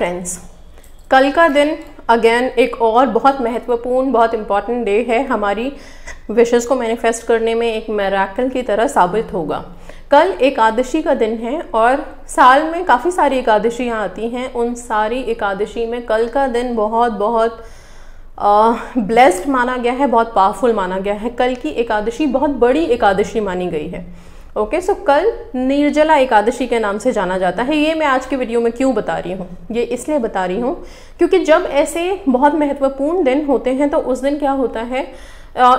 Friends, कल का दिन अगेन एक और बहुत महत्वपूर्ण, बहुत इम्पॉर्टेंट डे है। हमारी विशेस को मैनिफेस्ट करने में एक मिरेकल की तरह साबित होगा। कल एकादशी का दिन है और साल में काफ़ी सारी एकादशियाँ आती हैं। उन सारी एकादशी में कल का दिन बहुत बहुत ब्लेस्ड माना गया है, बहुत पावरफुल माना गया है। कल की एकादशी बहुत बड़ी एकादशी मानी गई है। ओके, सो कल निर्जला एकादशी के नाम से जाना जाता है। ये मैं आज के वीडियो में क्यों बता रही हूँ, ये इसलिए बता रही हूँ क्योंकि जब ऐसे बहुत महत्वपूर्ण दिन होते हैं तो उस दिन क्या होता है,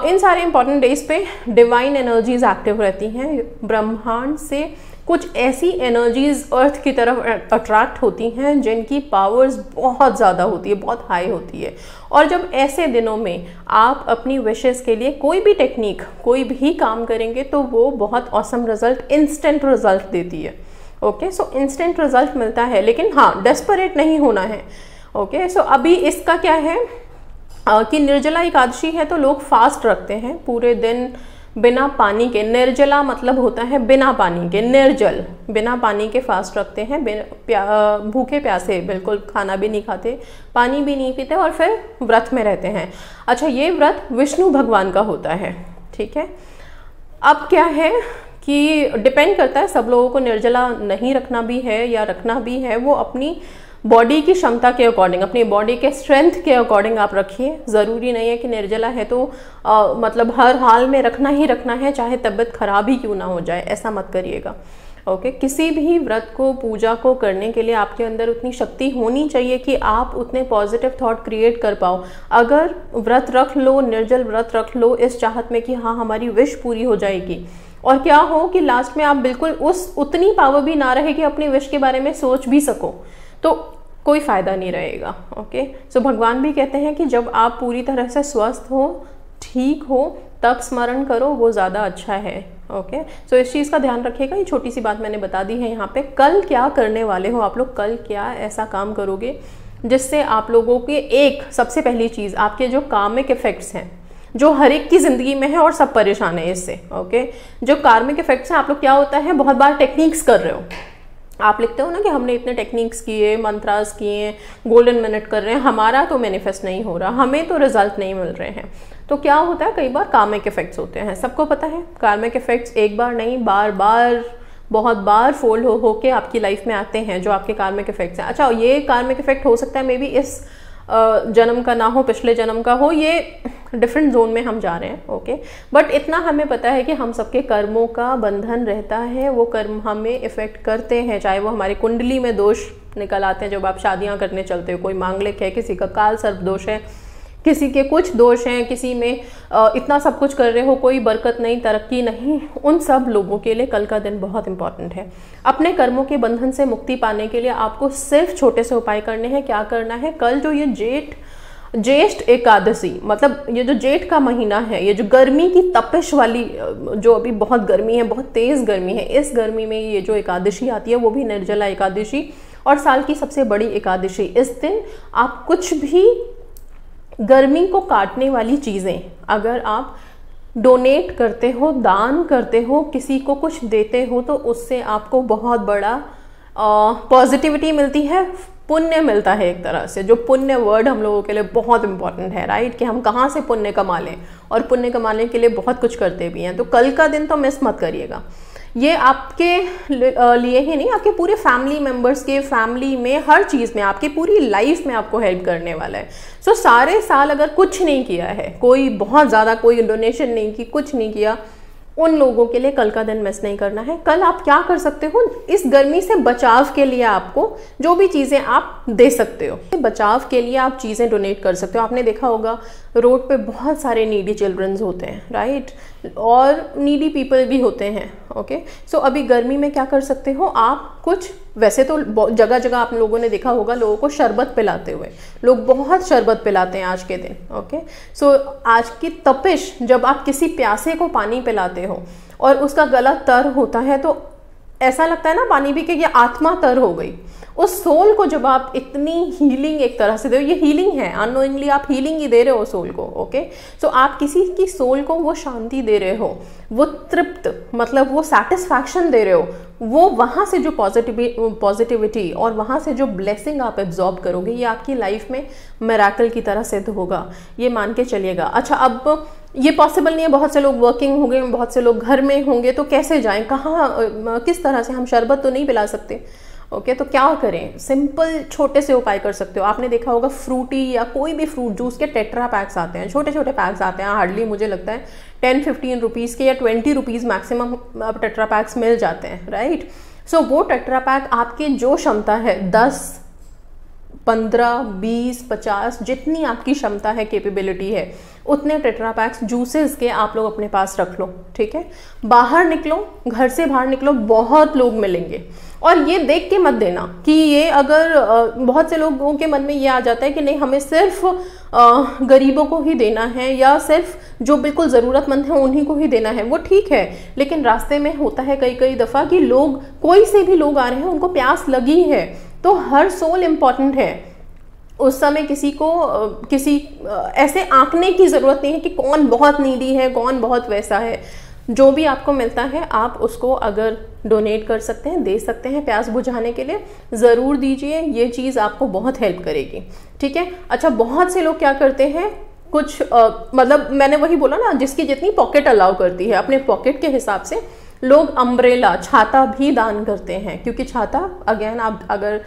इन सारे इम्पॉर्टेंट डेज पे डिवाइन एनर्जीज एक्टिव रहती हैं। ब्रह्मांड से कुछ ऐसी एनर्जीज अर्थ की तरफ अट्रैक्ट होती हैं जिनकी पावर्स बहुत ज़्यादा होती है, बहुत हाई होती है। और जब ऐसे दिनों में आप अपनी विशेस के लिए कोई भी टेक्निक, कोई भी काम करेंगे तो वो बहुत ऑसम रिजल्ट, इंस्टेंट रिजल्ट देती है। ओके, सो इंस्टेंट रिजल्ट मिलता है, लेकिन हाँ, डेस्परेट नहीं होना है। ओके, सो अभी इसका क्या है कि निर्जला एकादशी है तो लोग फास्ट रखते हैं पूरे दिन बिना पानी के। निर्जला मतलब होता है बिना पानी के, निर्जल, बिना पानी के फास्ट रखते हैं, भूखे प्यासे, बिल्कुल खाना भी नहीं खाते, पानी भी नहीं पीते और फिर व्रत में रहते हैं। अच्छा, ये व्रत विष्णु भगवान का होता है, ठीक है। अब क्या है कि डिपेंड करता है, सब लोगों को निर्जला नहीं रखना भी है या रखना भी है, वो अपनी बॉडी की क्षमता के अकॉर्डिंग, अपनी बॉडी के स्ट्रेंथ के अकॉर्डिंग आप रखिए। ज़रूरी नहीं है कि निर्जला है तो मतलब हर हाल में रखना ही रखना है, चाहे तबीयत खराब ही क्यों ना हो जाए, ऐसा मत करिएगा। ओके, किसी भी व्रत को, पूजा को करने के लिए आपके अंदर उतनी शक्ति होनी चाहिए कि आप उतने पॉजिटिव थॉट क्रिएट कर पाओ। अगर व्रत रख लो, निर्जल व्रत रख लो इस चाहत में कि हाँ, हमारी विश पूरी हो जाएगी, और क्या हो कि लास्ट में आप बिल्कुल उस उतनी पावर भी ना रहे कि अपनी विश के बारे में सोच भी सको, तो कोई फ़ायदा नहीं रहेगा। ओके, सो भगवान भी कहते हैं कि जब आप पूरी तरह से स्वस्थ हो, ठीक हो, तब स्मरण करो, वो ज़्यादा अच्छा है। ओके, सो इस चीज़ का ध्यान रखिएगा। ये छोटी सी बात मैंने बता दी है यहाँ पे। कल क्या करने वाले हो आप लोग, कल क्या ऐसा काम करोगे जिससे आप लोगों के, एक सबसे पहली चीज़, आपके जो कार्मिक इफ़ेक्ट्स हैं जो हर एक की ज़िंदगी में है और सब परेशान है इससे। ओके, जो कार्मिक इफ़ेक्ट्स हैं, आप लोग क्या होता है, बहुत बार टेक्निक्स कर रहे हो, आप लिखते हो ना कि हमने इतने टेक्निक्स किए, मंत्रास किए, गोल्डन मिनट कर रहे हैं, हमारा तो मैनिफेस्ट नहीं हो रहा, हमें तो रिजल्ट नहीं मिल रहे हैं। तो क्या होता है, कई बार कार्मिक इफेक्ट्स होते हैं, सबको पता है। कार्मिक इफेक्ट्स एक बार नहीं, बार बार, बहुत बार फोल्ड हो के आपकी लाइफ में आते हैं जो आपके कार्मिक इफेक्ट्स हैं। अच्छा, ये कार्मिक इफेक्ट हो सकता है मे बी इस जन्म का ना हो, पिछले जन्म का हो, ये डिफरेंट जोन में हम जा रहे हैं। ओके, बट इतना हमें पता है कि हम सबके कर्मों का बंधन रहता है, वो कर्म हमें इफ़ेक्ट करते हैं, चाहे वो हमारे कुंडली में दोष निकल आते हैं जब आप शादियां करने चलते हो। कोई मांगलिक है, किसी का काल सर्प दोष है, किसी के कुछ दोष हैं, किसी में इतना सब कुछ कर रहे हो, कोई बरकत नहीं, तरक्की नहीं। उन सब लोगों के लिए कल का दिन बहुत इंपॉर्टेंट है। अपने कर्मों के बंधन से मुक्ति पाने के लिए आपको सिर्फ छोटे से उपाय करने हैं। क्या करना है, कल जो ये ज्येष्ठ एकादशी, मतलब ये जो जेठ का महीना है, ये जो गर्मी की तपिश वाली, जो अभी बहुत गर्मी है, बहुत तेज़ गर्मी है, इस गर्मी में ये जो एकादशी आती है, वो भी निर्जला एकादशी, और साल की सबसे बड़ी एकादशी। इस दिन आप कुछ भी गर्मी को काटने वाली चीज़ें, अगर आप डोनेट करते हो, दान करते हो, किसी को कुछ देते हो, तो उससे आपको बहुत बड़ा पॉजिटिविटी मिलती है, पुण्य मिलता है एक तरह से। जो पुण्य वर्ड हम लोगों के लिए बहुत इंपॉर्टेंट है, राइट, कि हम कहाँ से पुण्य कमा लें, और पुण्य कमाने के लिए बहुत कुछ करते भी हैं। तो कल का दिन तो मिस मत करिएगा। ये आपके लिए ही नहीं, आपके पूरे फैमिली मेम्बर्स के, फैमिली में, हर चीज़ में, आपकी पूरी लाइफ में आपको हेल्प करने वाला है। सो सारे साल अगर कुछ नहीं किया है, कोई बहुत ज़्यादा, कोई डोनेशन नहीं की, कुछ नहीं किया, उन लोगों के लिए कल का दिन मिस नहीं करना है। कल आप क्या कर सकते हो, इस गर्मी से बचाव के लिए आपको जो भी चीज़ें आप दे सकते हो, बचाव के लिए आप चीज़ें डोनेट कर सकते हो। आपने देखा होगा रोड पे बहुत सारे नीडी चिल्ड्रंस होते हैं, राइट, और नीडी पीपल भी होते हैं। ओके, सो अभी गर्मी में क्या कर सकते हो आप, कुछ, वैसे तो जगह जगह आप लोगों ने देखा होगा लोगों को शरबत पिलाते हुए, लोग बहुत शरबत पिलाते हैं आज के दिन। ओके, सो आज की तपिश, जब आप किसी प्यासे को पानी पिलाते हो और उसका गला तर होता है, तो ऐसा लगता है ना पानी पी के कि आत्मा तर हो गई, उस सोल को जब आप इतनी हीलिंग एक तरह से दे, ये हीलिंग है, अननोइंगली आप हीलिंग ही दे रहे हो सोल को। ओके, सो आप किसी की सोल को वो शांति दे रहे हो, वो तृप्त मतलब वो सेटिस्फैक्शन दे रहे हो, वो वहाँ से जो पॉजिटिविटी और वहाँ से जो ब्लेसिंग आप एब्जॉर्ब करोगे, ये आपकी लाइफ में मिरेकल की तरह सिद्ध होगा, ये मान के चलिएगा। अच्छा, अब ये पॉसिबल नहीं है, बहुत से लोग वर्किंग होंगे, बहुत से लोग घर में होंगे, तो कैसे जाएं, कहाँ, किस तरह से, हम शरबत तो नहीं पिला सकते। ओके, तो क्या करें, सिंपल छोटे से उपाय कर सकते हो। आपने देखा होगा फ्रूटी या कोई भी फ्रूट जूस के टेट्रा पैक्स आते हैं, छोटे छोटे पैक्स आते हैं, हार्डली मुझे लगता है 10-15 रुपीज़ के या 20 रुपीज़ मैक्सिमम अब टेट्रा पैक्स मिल जाते हैं, राइट। सो वो टेट्रा पैक आपके जो क्षमता है 10, 15, 20, 50 जितनी आपकी क्षमता है, कैपेबिलिटी है, उतने टेट्रा पैक्स जूसेस के आप लोग अपने पास रख लो। ठीक है, बाहर निकलो, घर से बाहर निकलो, बहुत लोग मिलेंगे। और ये देख के मत देना कि ये, अगर बहुत से लोगों के मन में ये आ जाता है कि नहीं, हमें सिर्फ गरीबों को ही देना है या सिर्फ जो बिल्कुल ज़रूरतमंद हैं उन्हीं को ही देना है, वो ठीक है, लेकिन रास्ते में होता है कई कई दफ़ा कि लोग, कोई से भी लोग आ रहे हैं, उनको प्यास लगी है, तो हर सोल इम्पॉर्टेंट है। उस समय किसी को किसी ऐसे आंकने की ज़रूरत नहीं है कि कौन बहुत नीडी है, कौन बहुत वैसा है। जो भी आपको मिलता है आप उसको अगर डोनेट कर सकते हैं, दे सकते हैं, प्यास बुझाने के लिए ज़रूर दीजिए, ये चीज़ आपको बहुत हेल्प करेगी। ठीक है। अच्छा, बहुत से लोग क्या करते हैं, कुछ मतलब मैंने वही बोला ना, जिसकी जितनी पॉकेट अलाउ करती है, अपने पॉकेट के हिसाब से लोग अम्ब्रेला, छाता भी दान करते हैं, क्योंकि छाता अगेन आप अगर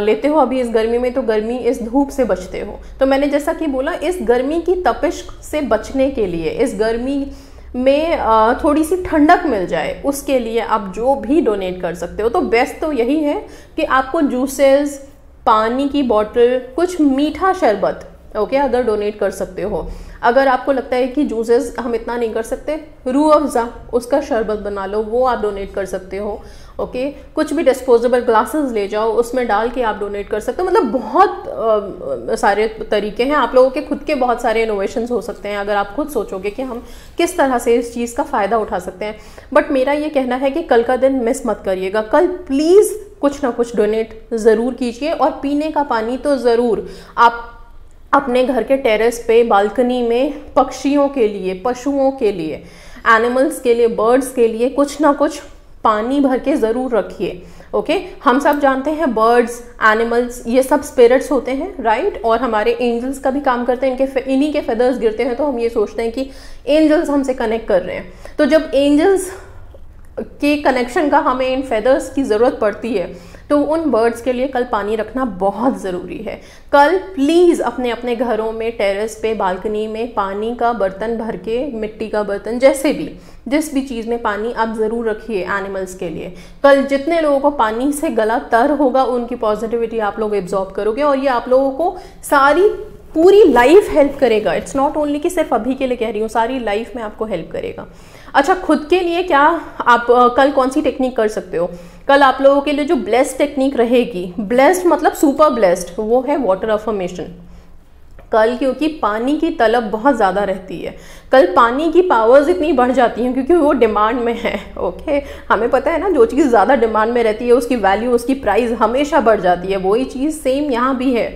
लेते हो अभी इस गर्मी में, तो गर्मी, इस धूप से बचते हो। तो मैंने जैसा कि बोला, इस गर्मी की तपिश से बचने के लिए, इस गर्मी में थोड़ी सी ठंडक मिल जाए, उसके लिए आप जो भी डोनेट कर सकते हो। तो बेस्ट तो यही है कि आपको जूसेस, पानी की बॉटल, कुछ मीठा शरबत, ओके, अगर डोनेट कर सकते हो। अगर आपको लगता है कि जूसेस हम इतना नहीं कर सकते, रूह अफ़ज़ा, उसका शरबत बना लो, वो आप डोनेट कर सकते हो। ओके, कुछ भी डिस्पोजेबल ग्लासेस ले जाओ, उसमें डाल के आप डोनेट कर सकते हो। मतलब बहुत सारे तरीके हैं, आप लोगों के खुद के बहुत सारे इनोवेशंस हो सकते हैं, अगर आप खुद सोचोगे कि हम किस तरह से इस चीज़ का फ़ायदा उठा सकते हैं। बट मेरा ये कहना है कि कल का दिन मिस मत करिएगा, कल प्लीज़ कुछ ना कुछ डोनेट ज़रूर कीजिए। और पीने का पानी तो ज़रूर आप अपने घर के टेरेस पे, बालकनी में पक्षियों के लिए, पशुओं के लिए, एनिमल्स के लिए, बर्ड्स के लिए कुछ ना कुछ पानी भर के ज़रूर रखिए। ओके, हम सब जानते हैं बर्ड्स, एनिमल्स, ये सब स्पिरिट्स होते हैं, राइट, और हमारे एंजल्स का भी काम करते हैं। इन्हीं के फेदर्स गिरते हैं तो हम ये सोचते हैं कि एंजल्स हमसे कनेक्ट कर रहे हैं। तो जब एंजल्स के कनेक्शन का हमें इन फेदर्स की ज़रूरत पड़ती है, तो उन बर्ड्स के लिए कल पानी रखना बहुत ज़रूरी है। कल प्लीज़ अपने अपने घरों में, टेरेस पे, बालकनी में पानी का बर्तन भर के, मिट्टी का बर्तन, जैसे भी, जिस भी चीज़ में पानी आप ज़रूर रखिए एनिमल्स के लिए। कल जितने लोगों को पानी से गला तर होगा, उनकी पॉजिटिविटी आप लोग एब्जॉर्ब करोगे, और ये आप लोगों को सारी पूरी लाइफ हेल्प करेगा। इट्स नॉट ओनली कि सिर्फ अभी के लिए कह रही हूँ, सारी लाइफ में आपको हेल्प करेगा। अच्छा, खुद के लिए क्या आप कल कौन सी टेक्निक कर सकते हो? कल आप लोगों के लिए जो ब्लेस्ड टेक्निक रहेगी, ब्लेस्ड मतलब सुपर ब्लेस्ड, वो है वाटर अफर्मेशन। कल क्योंकि पानी की तलब बहुत ज़्यादा रहती है, कल पानी की पावर्स इतनी बढ़ जाती हैं क्योंकि वो डिमांड में है। ओके, हमें पता है ना, जो चीज़ ज़्यादा डिमांड में रहती है उसकी वैल्यू, उसकी प्राइस हमेशा बढ़ जाती है। वही चीज़ सेम यहाँ भी है।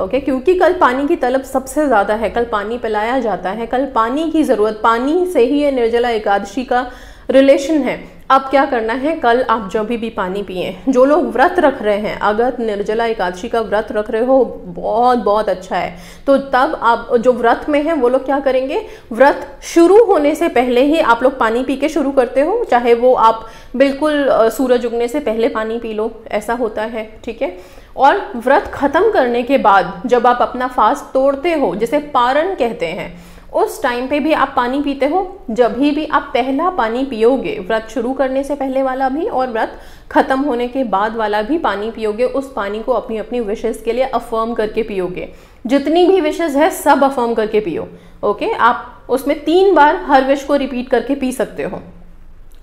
ओके, क्योंकि कल पानी की तलब सबसे ज़्यादा है, कल पानी पिलाया जाता है, कल पानी की ज़रूरत, पानी से ही ये निर्जला एकादशी का रिलेशन है। अब क्या करना है, कल आप जब भी पानी पिए, जो लोग व्रत रख रहे हैं, अगर निर्जला एकादशी का व्रत रख रहे हो, बहुत बहुत अच्छा है, तो तब आप जो व्रत में हैं वो लोग क्या करेंगे, व्रत शुरू होने से पहले ही आप लोग पानी पी के शुरू करते हो, चाहे वो आप बिल्कुल सूरज उगने से पहले पानी पी लो, ऐसा होता है। ठीक है, और व्रत खत्म करने के बाद जब आप अपना फास्ट तोड़ते हो, जिसे पारण कहते हैं, उस टाइम पे भी आप पानी पीते हो। जब भी आप पहला पानी पियोगे, व्रत शुरू करने से पहले वाला भी और व्रत खत्म होने के बाद वाला भी पानी पियोगे, उस पानी को अपनी अपनी विशेस के लिए अफर्म करके पियोगे। जितनी भी विशेस है सब अफर्म करके पियो। ओके, आप उसमें 3 बार हर विश को रिपीट करके पी सकते हो।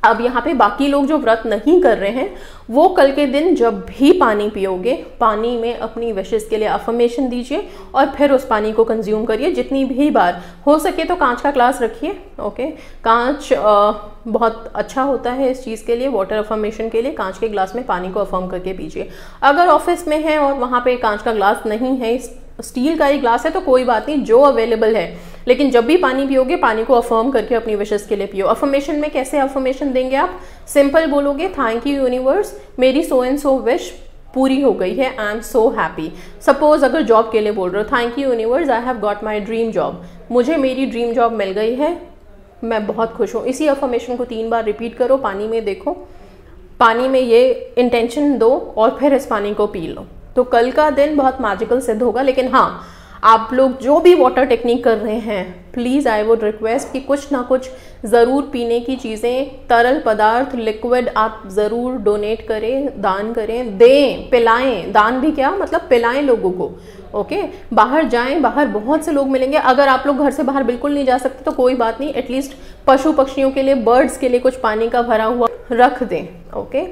अब यहाँ पे बाकी लोग जो व्रत नहीं कर रहे हैं वो कल के दिन जब भी पानी पियोगे, पानी में अपनी विशेष के लिए अफर्मेशन दीजिए और फिर उस पानी को कंज्यूम करिए जितनी भी बार हो सके। तो कांच का ग्लास रखिए, ओके। कांच बहुत अच्छा होता है इस चीज़ के लिए, वाटर अफर्मेशन के लिए। कांच के ग्लास में पानी को अफर्म करके पीजिए। अगर ऑफिस में है और वहाँ पर कांच का ग्लास नहीं है, स्टील का ही ग्लास है, तो कोई बात नहीं, जो अवेलेबल है। लेकिन जब भी पानी पियोगे, पानी को अफर्म करके अपनी विशेस के लिए पियो। अफर्मेशन में कैसे अफर्मेशन देंगे आप? सिंपल बोलोगे, थैंक यू यूनिवर्स, मेरी सो एंड सो विश पूरी हो गई है, I am so happy. Suppose अगर जॉब के लिए बोल रहे हो, thank you universe, I have got my dream job, मुझे मेरी ड्रीम जॉब मिल गई है, मैं बहुत खुश हूँ। इसी अफर्मेशन को 3 बार रिपीट करो, पानी में देखो, पानी में ये इंटेंशन दो और फिर इस पानी को पी लो। तो कल का दिन बहुत मैजिकल सिद्ध होगा। लेकिन हाँ, आप लोग जो भी वाटर टेक्निक कर रहे हैं, प्लीज़ आई वुड रिक्वेस्ट कि कुछ ना कुछ ज़रूर पीने की चीज़ें, तरल पदार्थ, लिक्विड आप ज़रूर डोनेट करें, दान करें, दें, पिलाएं। दान भी क्या मतलब, पिलाएं लोगों को, ओके। बाहर जाएं, बाहर बहुत से लोग मिलेंगे। अगर आप लोग घर से बाहर बिल्कुल नहीं जा सकते तो कोई बात नहीं, एटलीस्ट पशु पक्षियों के लिए, बर्ड्स के लिए कुछ पानी का भरा हुआ रख दें, ओके।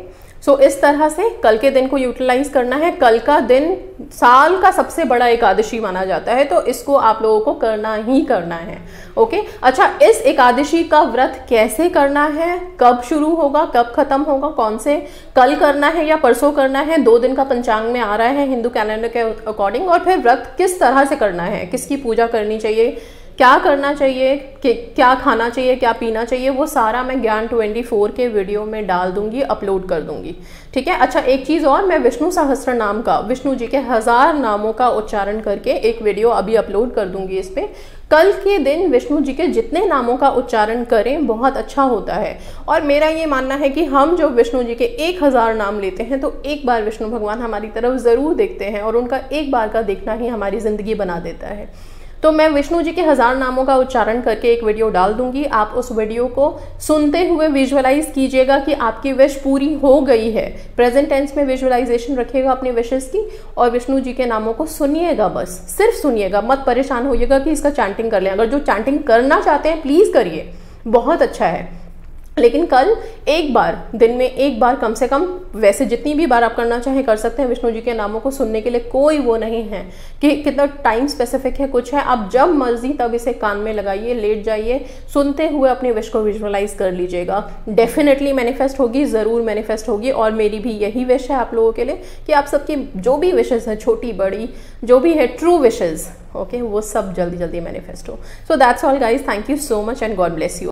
सो इस तरह से कल के दिन को यूटिलाइज करना है। कल का दिन साल का सबसे बड़ा एकादशी माना जाता है, तो इसको आप लोगों को करना ही करना है, ओके। अच्छा, इस एकादशी का व्रत कैसे करना है, कब शुरू होगा, कब खत्म होगा, कौन से, कल करना है या परसों करना है, 2 दिन का पंचांग में आ रहा है हिंदू कैलेंडर के अकॉर्डिंग, और फिर व्रत किस तरह से करना है, किसकी पूजा करनी चाहिए, क्या करना चाहिए, क्या खाना चाहिए, क्या पीना चाहिए, वो सारा मैं ज्ञान 24 के वीडियो में डाल दूंगी, अपलोड कर दूंगी, ठीक है। अच्छा, एक चीज़ और, मैं विष्णु सहस्त्र नाम का, विष्णु जी के 1000 नामों का उच्चारण करके एक वीडियो अभी अपलोड कर दूंगी। इस पर कल के दिन विष्णु जी के जितने नामों का उच्चारण करें बहुत अच्छा होता है। और मेरा ये मानना है कि हम जो विष्णु जी के 1000 नाम लेते हैं तो एक बार विष्णु भगवान हमारी तरफ ज़रूर देखते हैं और उनका एक बार का देखना ही हमारी ज़िंदगी बना देता है। तो मैं विष्णु जी के 1000 नामों का उच्चारण करके एक वीडियो डाल दूंगी। आप उस वीडियो को सुनते हुए विजुअलाइज कीजिएगा कि आपकी विश पूरी हो गई है। प्रेजेंट टेंस में विजुअलाइजेशन रखिएगा अपने विशेस की और विष्णु जी के नामों को सुनिएगा, बस सिर्फ सुनिएगा, मत परेशान होइएगा कि इसका चैंटिंग कर लें। अगर जो चैंटिंग करना चाहते हैं प्लीज़ करिए, बहुत अच्छा है। लेकिन कल एक बार, दिन में एक बार कम से कम, वैसे जितनी भी बार आप करना चाहें कर सकते हैं। विष्णु जी के नामों को सुनने के लिए कोई वो नहीं है कि कितना टाइम स्पेसिफिक है, कुछ है, आप जब मर्जी तब इसे कान में लगाइए, लेट जाइए, सुनते हुए अपने विश को विजुअलाइज कर लीजिएगा। डेफिनेटली मैनिफेस्ट होगी, ज़रूर मैनिफेस्ट होगी। और मेरी भी यही विश है आप लोगों के लिए कि आप सबकी जो भी विशेज़ हैं, छोटी बड़ी जो भी है, ट्रू विशेज़, ओके, वो सब जल्दी जल्दी मैनिफेस्ट हो। So that's all guys, thank you so much and God bless you.